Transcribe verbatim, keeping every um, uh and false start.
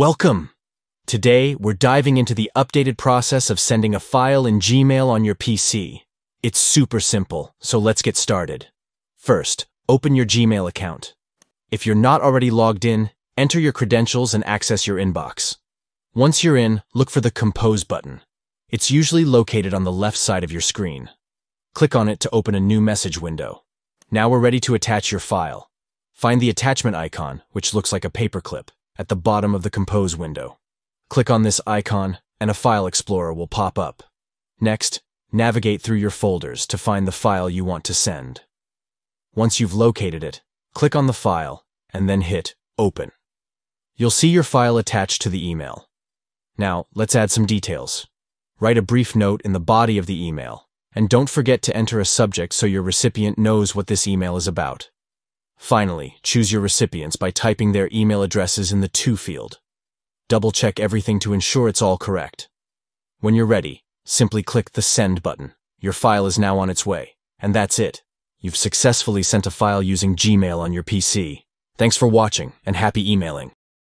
Welcome! Today, we're diving into the updated process of sending a file in Gmail on your P C. It's super simple, so let's get started. First, open your Gmail account. If you're not already logged in, enter your credentials and access your inbox. Once you're in, look for the Compose button. It's usually located on the left side of your screen. Click on it to open a new message window. Now we're ready to attach your file. Find the attachment icon, which looks like a paperclip, at the bottom of the Compose window. Click on this icon, and a file explorer will pop up. Next, navigate through your folders to find the file you want to send. Once you've located it, click on the file, and then hit Open. You'll see your file attached to the email. Now, let's add some details. Write a brief note in the body of the email, and don't forget to enter a subject so your recipient knows what this email is about. Finally, choose your recipients by typing their email addresses in the To field. Double-check everything to ensure it's all correct. When you're ready, simply click the Send button. Your file is now on its way. And that's it. You've successfully sent a file using Gmail on your P C. Thanks for watching, and happy emailing!